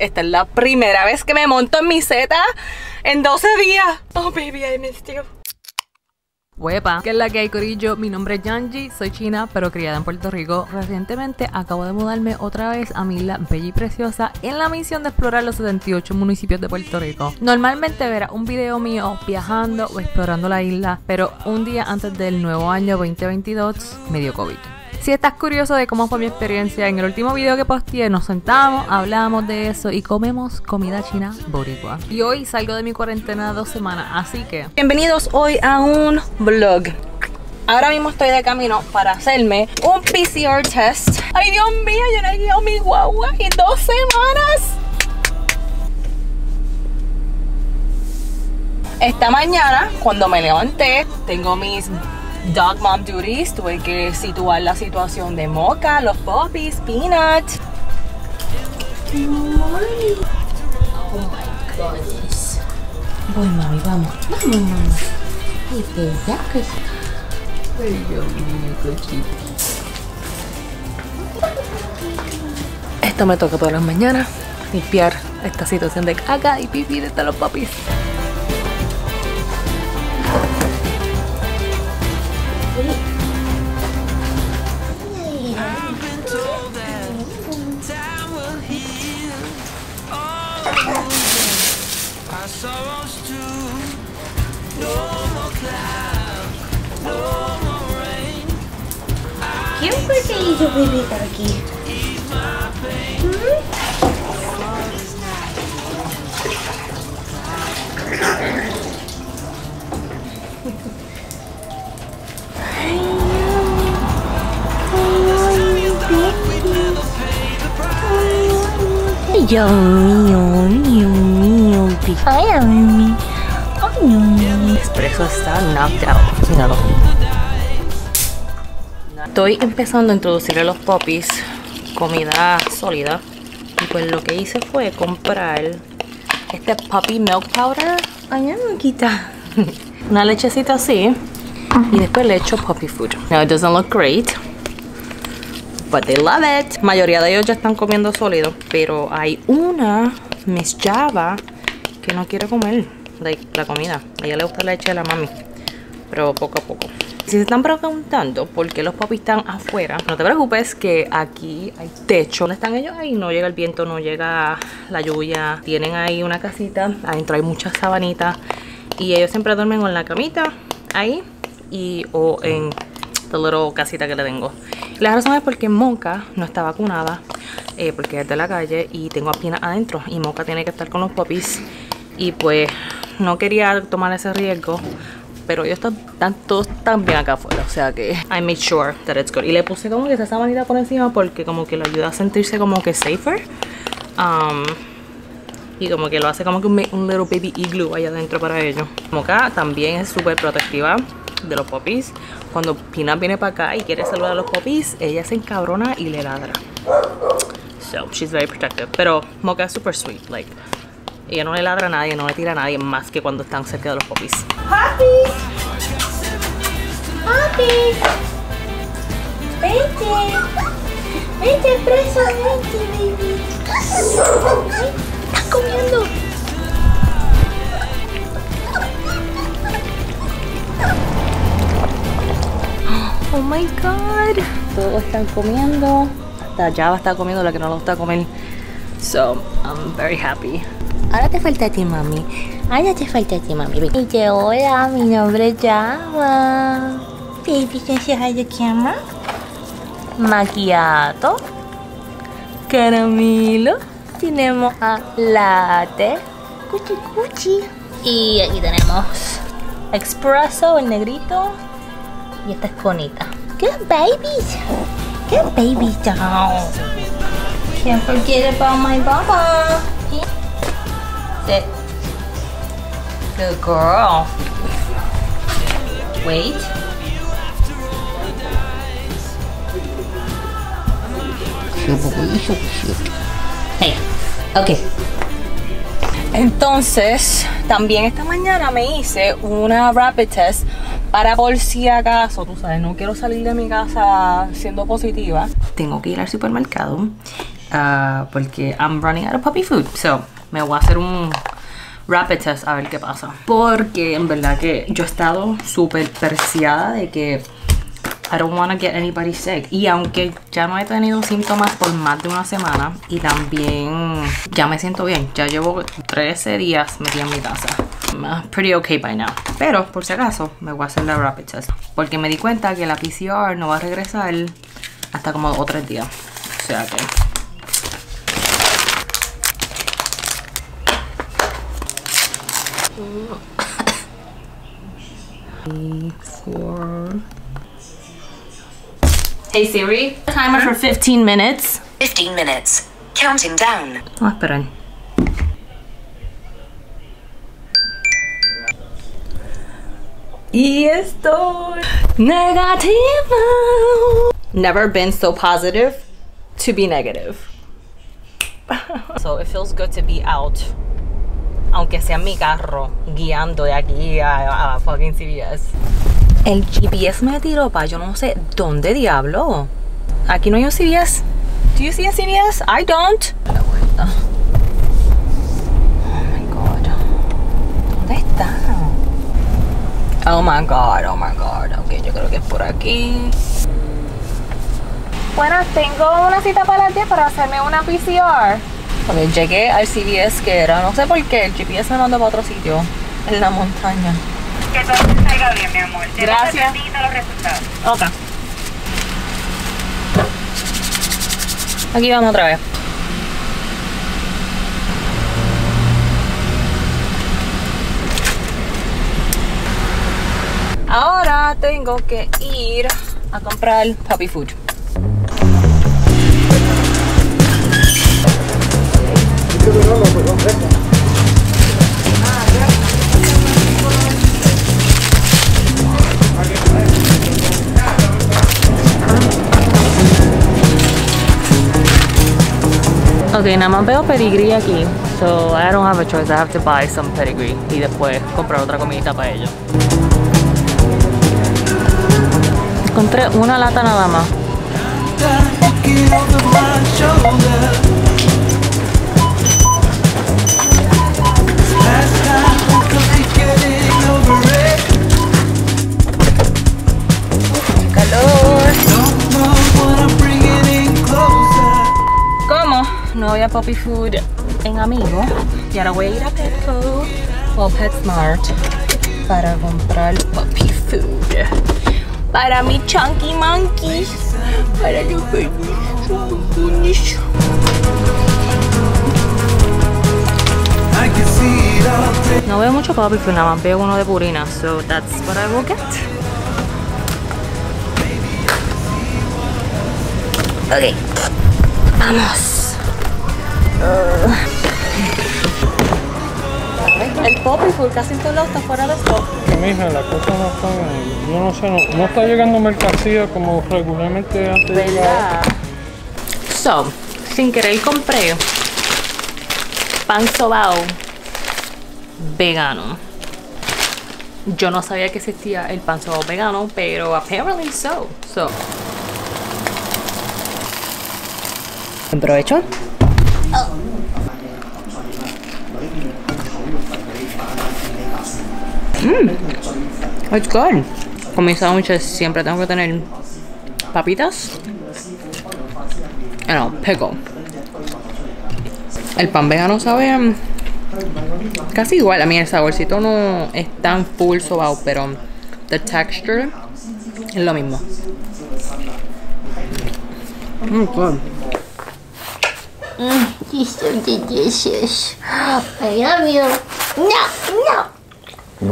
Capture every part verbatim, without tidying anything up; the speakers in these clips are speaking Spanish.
Esta es la primera vez que me monto en mi seta en doce días. Oh, baby, I missed you. Huepa, que es la que hay, corillo. Mi nombre es Yanji, soy china pero criada en Puerto Rico. Recientemente acabo de mudarme otra vez a mi isla bella y preciosa en la misión de explorar los setenta y ocho municipios de Puerto Rico. Normalmente verás un video mío viajando o explorando la isla, pero un día antes del nuevo año veinte veintidós me dio COVID. Si estás curioso de cómo fue mi experiencia, en el último video que posteé nos sentamos, hablamos de eso y comemos comida china boricua. Y hoy salgo de mi cuarentena dos semanas, así que... Bienvenidos hoy a un vlog. Ahora mismo estoy de camino para hacerme un P C R test. ¡Ay, Dios mío! Yo no he guiado mi guagua en dos semanas. Esta mañana, cuando me levanté, tengo mis... Dog Mom Duties, tuve que situar la situación de Mocha, los puppies, Peanuts. Oh my goodness. Voy, mami, vamos. Vamos, mami. Ay, bella, que... Ay, Dios mío, qué chido. Esto me toca todas las mañanas, limpiar esta situación de caca y pipí de los puppies. ¿Quién fue que hizo bebita aquí? Yo mío, mío, mío, ay, mío, mío. Espreso está knocked out. Míralo. Estoy empezando a introducir a los puppies comida sólida. Y pues lo que hice fue comprar este puppy milk powder. Ay, amiguita. Una lechecita así. Y después le echo puppy food. Now it doesn't look great, but they love it. La mayoría de ellos ya están comiendo sólido, pero hay una, Miss Java, que no quiere comer like, la comida. A ella le gusta la leche de la mami, pero poco a poco. Si se están preguntando por qué los papis están afuera, no te preocupes que aquí hay techo. ¿Dónde están ellos? Ahí no llega el viento, no llega la lluvia. Tienen ahí una casita, adentro hay muchas sabanitas y ellos siempre duermen en la camita ahí y o en la little casita que le tengo. La razón es porque Monka no está vacunada, eh, porque es de la calle y tengo a Pina adentro y Monka tiene que estar con los puppies y pues no quería tomar ese riesgo, pero ellos están, están todos tan bien acá afuera, o sea que I made sure that it's good. Y le puse como que esa sabanita por encima porque como que lo ayuda a sentirse como que safer, um, y como que lo hace como que un, un little baby igloo allá adentro para ellos. Monka también es súper protectiva de los puppies. Cuando Pina viene para acá y quiere saludar a los puppies, ella se encabrona y le ladra. So, she's very protective. Pero Mocha es super sweet. Like, ella no le ladra a nadie, no le tira a nadie más que cuando están cerca de los puppies. Puppies. Puppies. Vente. Vente, Espreso. Vente, baby. Estás comiendo. Oh my god, todos están comiendo. Hasta Java está comiendo, la que no lo está comiendo. So, I'm very happy. Ahora te falta a ti, mami. Ahora te falta a ti, mami. Y que hola, mi nombre es Java. Baby, can you say hi to camera? Macchiato. Caramelo. Tenemos a latte. Cuchi, cuchi. Y aquí tenemos Espreso, el negrito. Y esta es conita. Good babies. Good babies down. Can't forget about my baba. Sit. Good girl. Wait. Hey. Okay. Entonces, también esta mañana me hice una rapid test para por si acaso, tú sabes, no quiero salir de mi casa siendo positiva. Tengo que ir al supermercado uh, porque I'm running out of puppy food. So me voy a hacer un rapid test a ver qué pasa, porque en verdad que yo he estado súper persiada de que I don't want to get anybody sick. Y aunque ya no he tenido síntomas por más de una semana, y también ya me siento bien, ya llevo trece días metida en mi casa, I'm pretty okay by now. Pero por si acaso me voy a hacer la rapid test, porque me di cuenta que la P C R no va a regresar hasta como dos o tres días. O sea que four. Hey Siri, timer for fifteen minutes. fifteen minutes. Counting down. Ah, esperen. Y estoy negativa. Never been so positive to be negative. So it feels good to be out. Aunque sea en mi carro, guiando de aquí a, a fucking C V S. El G P S me tiró para yo no sé dónde diablo. Aquí no hay un C V S. Do you see a C V S? I don't. La vuelta. Oh my god. ¿Dónde está? Oh my god, oh my god. Ok, yo creo que es por aquí. Bueno, tengo una cita para las diez para hacerme una P C R. Ok, llegué al C V S que era, no sé por qué, el G P S me mandó para otro sitio, en la montaña. Que todo te salga bien, mi amor. Te gracias. Los resultados. Ok. Aquí vamos otra vez. Ahora tengo que ir a comprar puppy food. Ok, nada más veo Pedigree aquí, so I don't have a choice, I have to buy some Pedigree y después comprar otra comidita para ellos. Encontré una lata nada más. No había puppy food en Amigo y ahora voy a ir a Petco o Pet Smart para comprar puppy food para mi chunky monkeys, para los pequeños. No veo mucho puppy food, nada más veo uno de Purina, so that's what I will get. Ok, vamos. Uh. El poppy food casi en todos lados está fuera de stock. Mija, las cosas no están, yo no sé, no, no está llegando mercancía como regularmente antes. ¿Verdad? So, sin querer compré pan sobao vegano. Yo no sabía que existía el pan sobao vegano, pero apparently so. So. Buen provecho. Oh. Mm, it's good. Con mis sándwiches siempre tengo que tener papitas, no, pickle. El pan vegano sabe casi igual. A mí el saborcito no es tan full sobao, pero the texture es lo mismo. Mm, good. Mm, he's so delicious. I love you. No, no. Mm.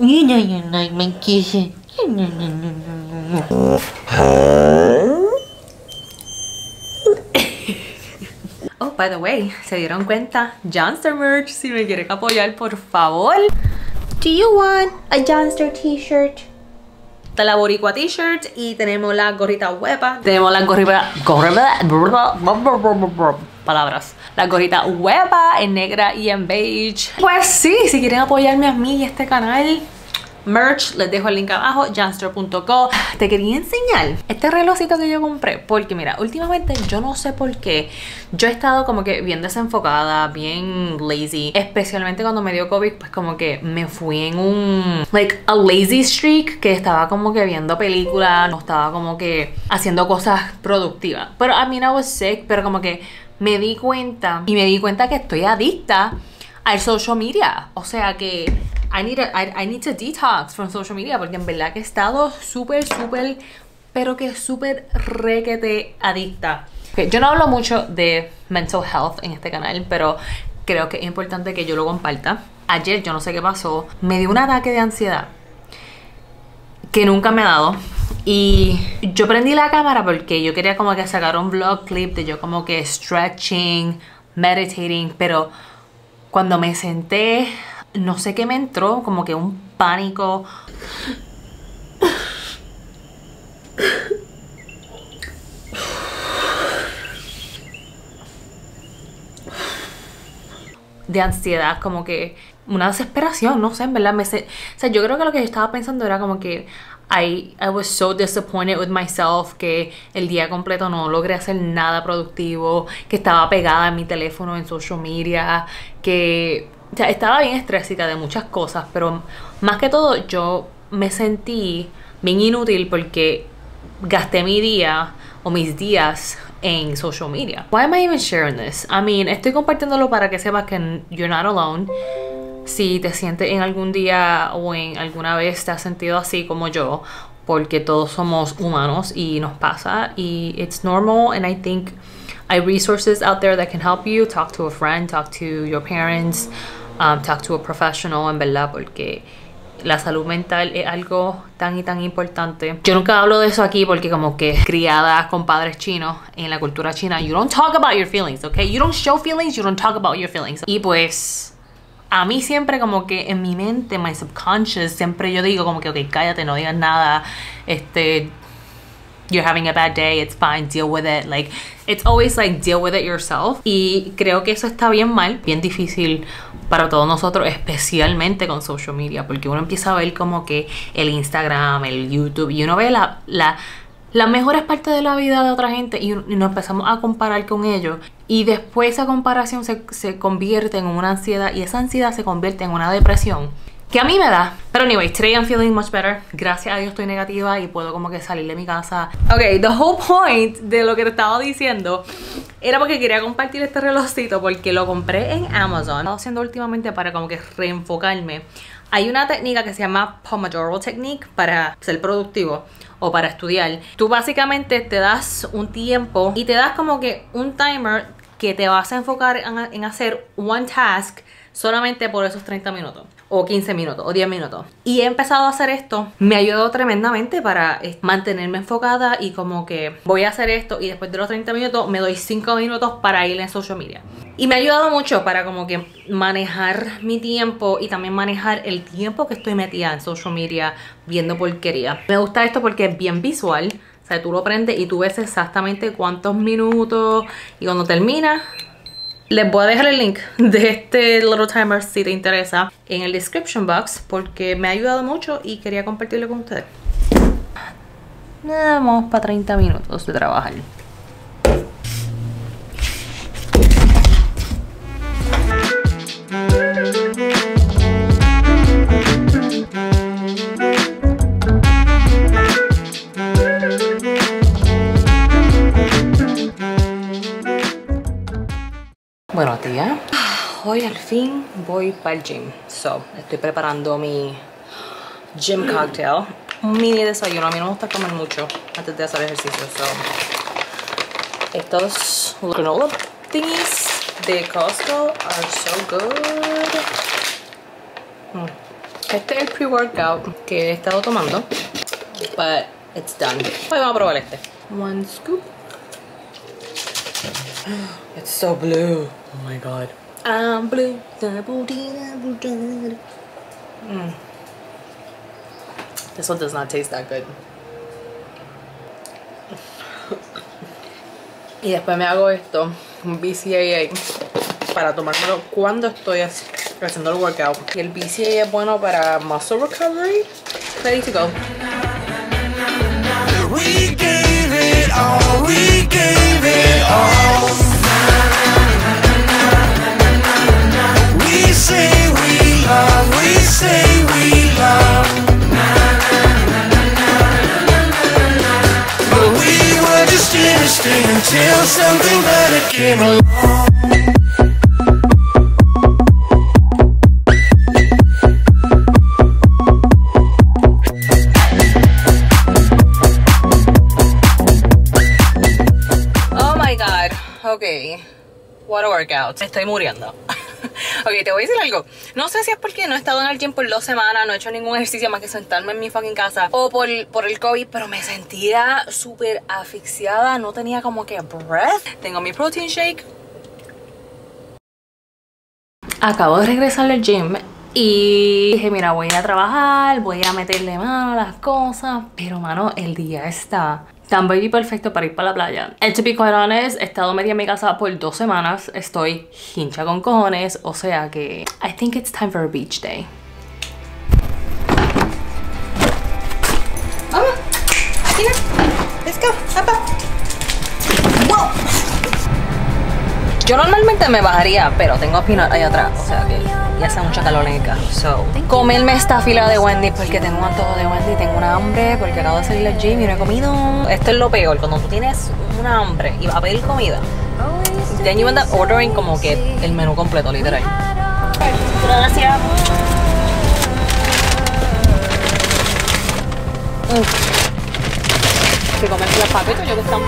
You know you like my kissing. You know, no, no, no, no. Oh, by the way, ¿se dieron cuenta? Jonster merch, si me quieren apoyar, por favor. Do you want a Jonster t-shirt? Está la boricua t-shirt y tenemos la gorrita huepa. Tenemos la gorrita... Palabras. La gorrita huepa en negra y en beige. Pues sí, si quieren apoyarme a mí y este canal, merch, les dejo el link abajo, yanstore punto co. Te quería enseñar este relojcito que yo compré, porque mira, últimamente yo no sé por qué, yo he estado como que bien desenfocada, bien lazy, especialmente cuando me dio COVID, pues como que me fui en un, like, a lazy streak, que estaba como que viendo películas, no estaba como que haciendo cosas productivas, pero I mean I was sick, pero como que me di cuenta, y me di cuenta que estoy adicta al social media, o sea que I need, a, I, I need to detox from social media, porque en verdad que he estado súper, súper, pero que súper requete adicta. Okay, yo no hablo mucho de mental health en este canal, pero creo que es importante que yo lo comparta. Ayer, yo no sé qué pasó, me dio un ataque de ansiedad que nunca me ha dado. Y yo prendí la cámara porque yo quería como que sacar un vlog clip de yo como que stretching, meditating, pero cuando me senté, no sé qué me entró, como que un pánico. De ansiedad, como que una desesperación, no sé, en verdad. Me se... O sea, yo creo que lo que yo estaba pensando era como que I, I was so disappointed with myself, que el día completo no logré hacer nada productivo, que estaba pegada en mi teléfono, en social media, que... O sea, estaba bien estrésica de muchas cosas, pero más que todo yo me sentí bien inútil porque gasté mi día o mis días en social media. Why am I even sharing this? I mean, estoy compartiéndolo para que sepas que you're not alone. Si te sientes en algún día o en alguna vez te has sentido así como yo, porque todos somos humanos y nos pasa, y it's normal, and I think I have resources out there that can help you. Talk to a friend, talk to your parents, um, talk to a professional, en verdad, porque la salud mental es algo tan y tan importante. Yo nunca hablo de eso aquí porque como que criada con padres chinos, en la cultura china, you don't talk about your feelings, okay? You don't show feelings, you don't talk about your feelings. Y pues... a mí siempre como que en mi mente, my subconscious, siempre yo digo como que, ok, cállate, no digas nada, este, you're having a bad day, it's fine, deal with it, like, it's always like, deal with it yourself. Y creo que eso está bien mal, bien difícil para todos nosotros, especialmente con social media, porque uno empieza a ver como que el Instagram, el YouTube, y uno ve la... la las mejores partes de la vida de otra gente y nos empezamos a comparar con ellos, y después esa comparación se, se convierte en una ansiedad, y esa ansiedad se convierte en una depresión que a mí me da. Pero anyway, today I'm feeling much better, gracias a Dios estoy negativa y puedo como que salir de mi casa. Ok, the whole point de lo que te estaba diciendo era porque quería compartir este relojcito porque lo compré en Amazon. Lo he estado haciendo últimamente para como que reenfocarme. Hay una técnica que se llama Pomodoro Technique para ser productivo o para estudiar. Tú básicamente te das un tiempo y te das como que un timer que te vas a enfocar en, en hacer one task solamente por esos treinta minutos o quince minutos o diez minutos. Y he empezado a hacer esto. Me ayudó tremendamente para mantenerme enfocada y como que voy a hacer esto y después de los treinta minutos me doy cinco minutos para ir en social media. Y me ha ayudado mucho para como que manejar mi tiempo y también manejar el tiempo que estoy metida en social media viendo porquería. Me gusta esto porque es bien visual. O sea, tú lo prendes y tú ves exactamente cuántos minutos, y cuando terminas... Les voy a dejar el link de este little timer si te interesa en el description box, porque me ha ayudado mucho y quería compartirlo con ustedes. Nada, vamos para treinta minutos de trabajar. Buenos días. Hoy al fin voy para el gym. So, estoy preparando mi gym cocktail. Un mini desayuno. A mí no me gusta comer mucho antes de hacer ejercicio. So, estos granola thingies de Costco are so good. Este es el pre-workout que he estado tomando. But it's done. Hoy vamos a probar este. One scoop. It's so blue. Oh my god. I'm blue. Mm. This one does not taste that good. Y después me hago esto, un B C A A, para tomármelo cuando estoy así, haciendo el workout. Y el B C A A es bueno para muscle recovery. Ready to go. We gave it all, we gave it all. We say we love, we say we love. But we were just interested until something better came along. Ok, what a workout. Me estoy muriendo. Ok, te voy a decir algo. No sé si es porque no he estado en el gym por dos semanas, no he hecho ningún ejercicio más que sentarme en mi fucking casa, o por, por el COVID, pero me sentía súper asfixiada, no tenía como que breath. Tengo mi protein shake. Acabo de regresar al gym y dije, mira, voy a ir a trabajar, voy a meterle mano a las cosas, pero mano, el día está tan baby perfecto para ir para la playa. And to be quite honest, he estado media en mi casa por dos semanas. Estoy hincha con cojones. O sea que I think it's time for a beach day. Vamos, Pina, let's go, apa. Wow. Yo normalmente me bajaría, pero tengo a Peanut allá atrás. O sea que ya hace mucha calor en el carro, so comerme esta fila de Wendy porque tengo un antojo de Wendy, tengo una hambre porque acabo de salir al gym y no he comido. Esto es lo peor, cuando tú tienes una hambre y vas a pedir comida, then you end up ordering como que el menú completo, literal. Gracias. Si comes los paquetes, yo que están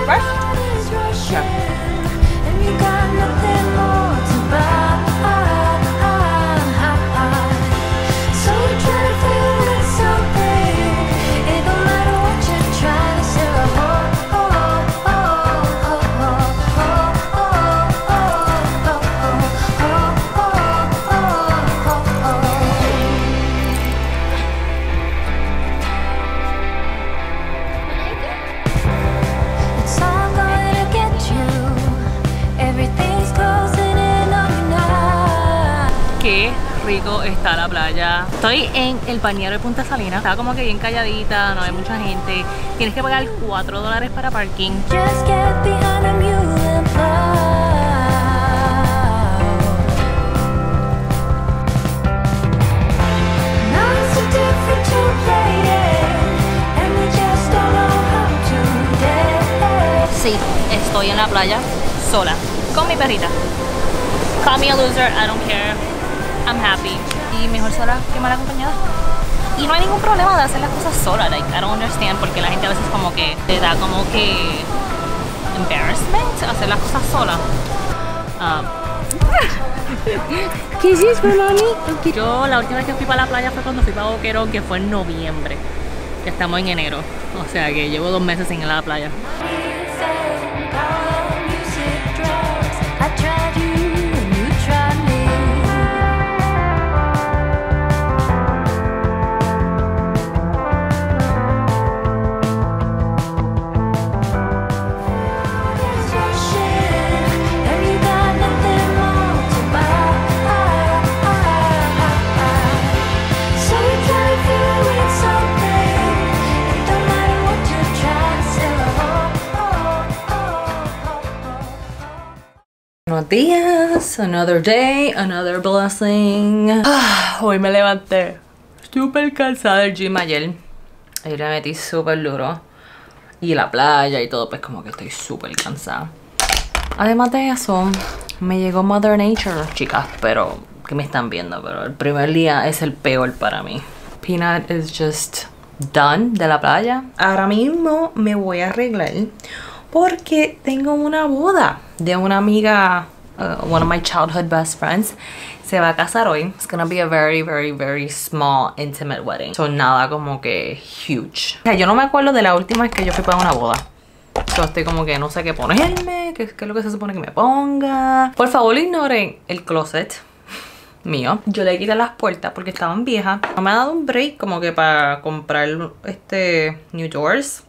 está la playa. Estoy en el bañero de Punta Salina. Estaba como que bien calladita, no hay mucha gente. Tienes que pagar cuatro dólares para parking. Sí, estoy en la playa sola con mi perrita. Call me a loser, I don't care. I'm happy. Y mejor sola que mal acompañada. Y no hay ningún problema de hacer las cosas sola. Like, I don't understand porque la gente a veces como que te da como que embarrassment hacer las cosas sola. Um. ¿Qué hiciste, Melanie? Yo la última vez que fui para la playa fue cuando fui para Boquerón, que fue en noviembre. Ya estamos en enero. O sea que llevo dos meses sin ir a la playa. Buenos días, another day, another blessing. Ah, hoy me levanté súper cansada del gym ayer. Ayer me metí súper duro. Y la playa y todo, pues como que estoy súper cansada. Además de eso, me llegó Mother Nature. Chicas, pero que me están viendo, pero el primer día es el peor para mí. Peanut is just done de la playa. Ahora mismo me voy a arreglar porque tengo una boda de una amiga, uh, one of my childhood best friends. Se va a casar hoy. It's gonna be a very, very, very small, intimate wedding. So nada como que huge. O sea, yo no me acuerdo de la última vez que yo fui para una boda. Yo estoy como que no sé qué ponerme, qué, qué es lo que se supone que me ponga. Por favor, ignoren el closet mío. Yo le quité las puertas porque estaban viejas. No me ha dado un break como que para comprar este new doors.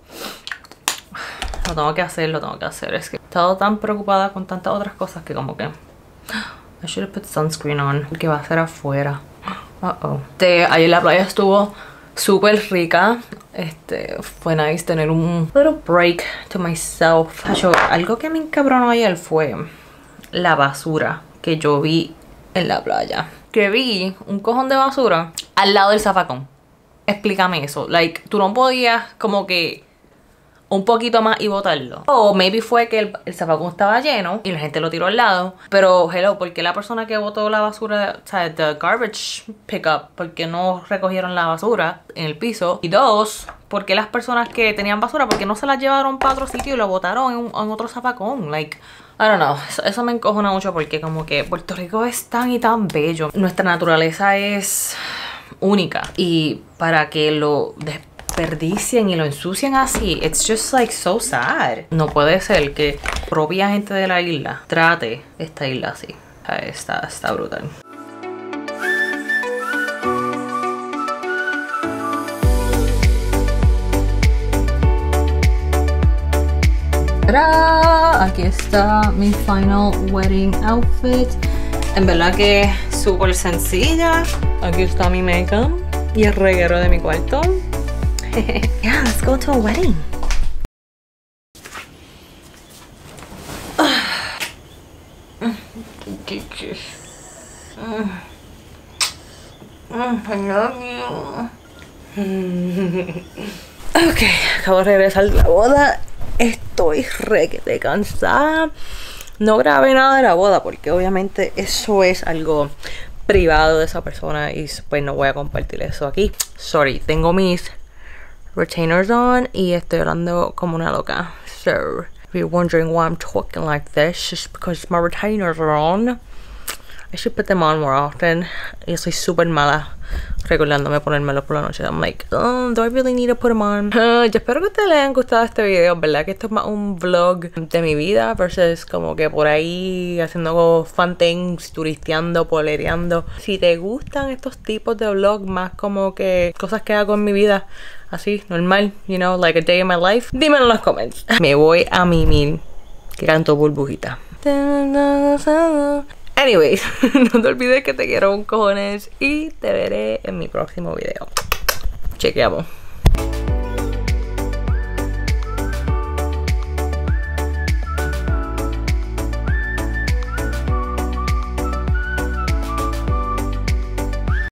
Lo tengo que hacer, lo tengo que hacer. Es que he estado tan preocupada con tantas otras cosas que como que I should have put sunscreen on. Que va a ser afuera. Uh-oh. Este, ayer la playa estuvo súper rica. Este, fue nice tener un little break to myself. Yo, algo que me encabronó ayer fue la basura que yo vi en la playa. Que vi un cojón de basura al lado del zafacón. Explícame eso. Like, tú no podías como que un poquito más y botarlo. O maybe fue que el, el zafacón estaba lleno y la gente lo tiró al lado. Pero hello, ¿por qué la persona que botó la basura, o sea, the garbage pickup, por qué no recogieron la basura en el piso? Y dos, ¿por qué las personas que tenían basura, por qué no se la llevaron para otro sitio y lo botaron en, un, en otro zafacón? Like, I don't know. Eso, eso me encojona mucho porque como que Puerto Rico es tan y tan bello. Nuestra naturaleza es única. Y para que lo desperdicien y lo ensucian así, it's just like so sad. No puede ser que propia gente de la isla trate esta isla así. Está, está brutal. ¡Tarán! Aquí está mi final wedding outfit. En verdad que súper sencilla. Aquí está mi makeup y el reguero de mi cuarto. Yeah, let's go to a wedding. Ok, acabo de regresar de la boda. Estoy requete cansada. No grabé nada de la boda porque obviamente eso es algo privado de esa persona y pues no voy a compartir eso aquí. Sorry, tengo mis retainers on y estoy hablando como una loca. So, if you're wondering why I'm talking like this, it's because my retainers are on. I should put them on more often. Yo soy súper mala regulándome ponérmelos por la noche. I'm like, oh, do I really need to put them on? Uh, yo espero que a ustedes les hayan gustado este video, ¿verdad? Que esto es más un vlog de mi vida versus como que por ahí haciendo fan things, turisteando, polereando. Si te gustan estos tipos de vlogs, más como que cosas que hago en mi vida, así, normal, you know, like a day in my life, dímelo en los comments. Me voy a mimir, que canto burbujita. Anyways, no te olvides que te quiero un cojones y te veré en mi próximo video. Chequeamos.